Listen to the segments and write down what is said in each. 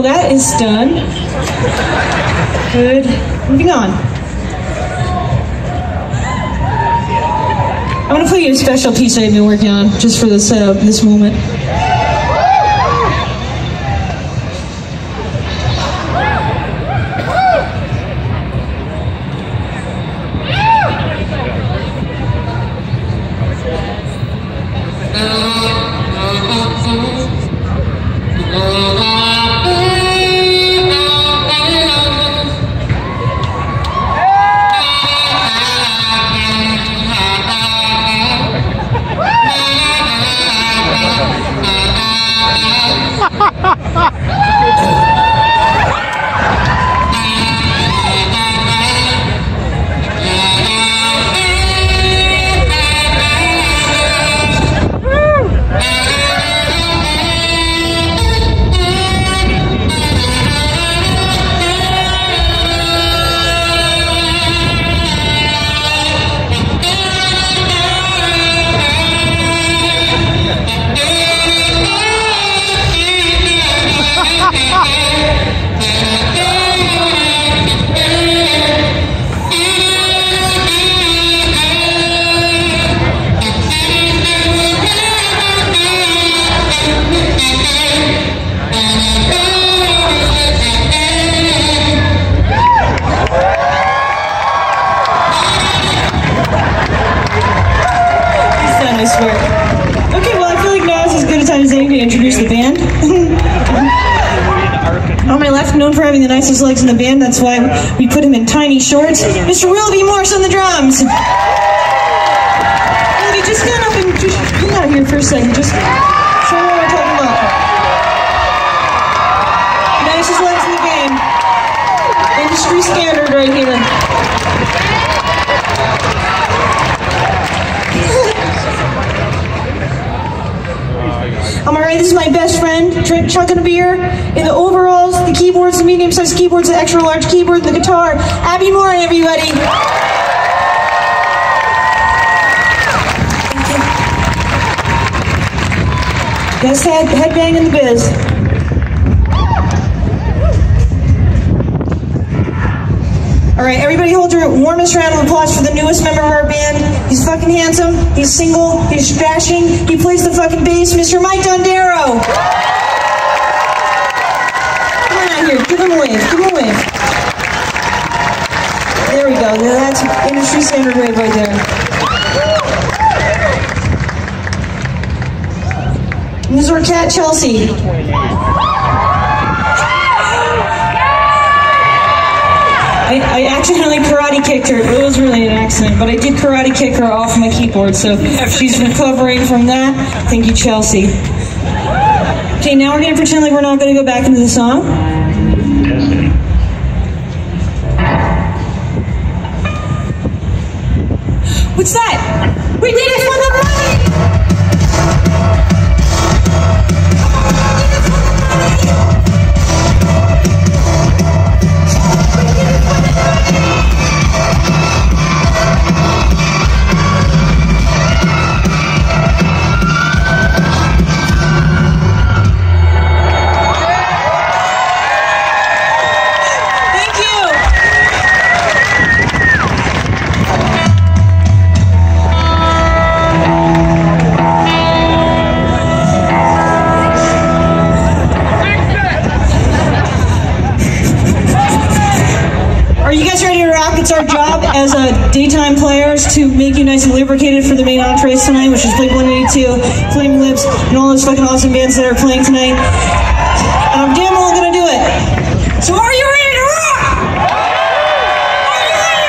well, that is done. Good. Moving on. I want to play you a special piece I've been working on just for the setup, this moment. Nicest legs in the band, that's why we put him in tiny shorts. Mr. Willoughby Morse on the drums. Willoughby, just come up and just come out here for a second. Just show what we're talking about. Nicest legs in the band. Industry standard right here. I'm alright, this is my best friend, chucking a beer, in the overalls, the keyboards, the medium-sized keyboards, the extra-large keyboard, the guitar. Happy morning, everybody! Best headbang in the biz. Alright, everybody hold your warmest round of applause for the newest member of our band. He's fucking handsome, he's single, he's dashing, he plays the fucking bass, Mr. Mike Dondero! Come on out here, give him a wave, give him a wave. There we go, that's industry standard wave right there. And this is our cat, Chelsea. I accidentally karate kicked her. It was really an accident, but I did karate kick her off my keyboard, so she's recovering from that. Thank you, Chelsea. Okay, now we're going to pretend like we're not going to go back into the song. What's that? We did it for the money! As daytime players to make you nice and lubricated for the main entrees tonight, which is Blink 182, Flaming Lips, and all those fucking awesome bands that are playing tonight. And I'm damn well gonna do it. So are you ready to rock? Are you ready to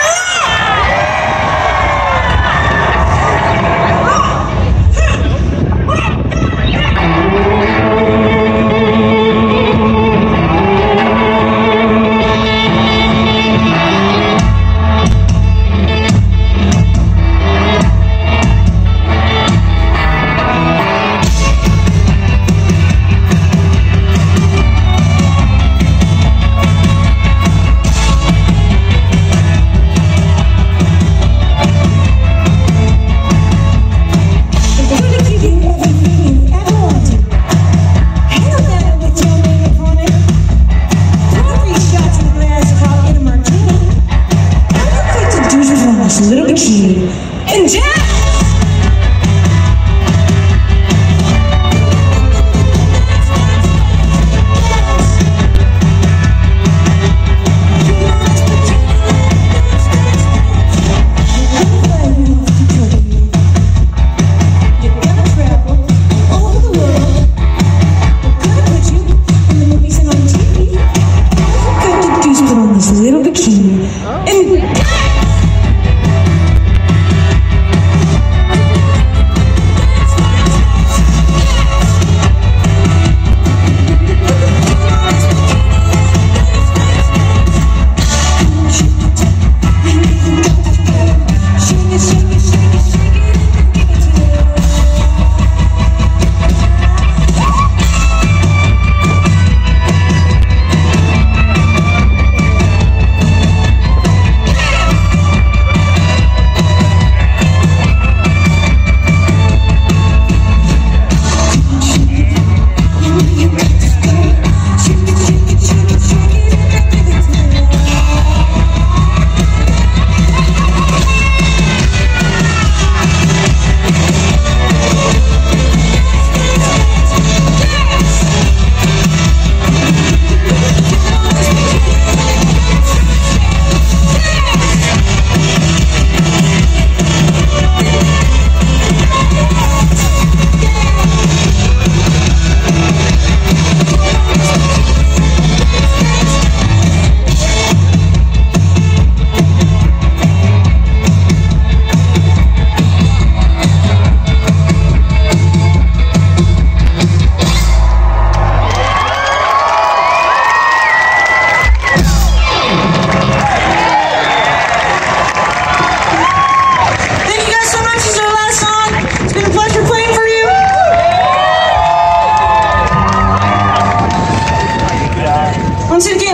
the key and jam!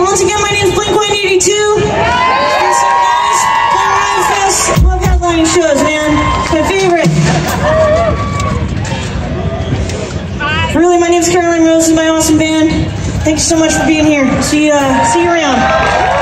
Once again, my name is Blink 182. Yes, guys, play around fast. I love headlining shows, man. It's my favorite. Hi. Really, my name is Caroline Rose. This is my awesome band. Thank you so much for being here. See you around.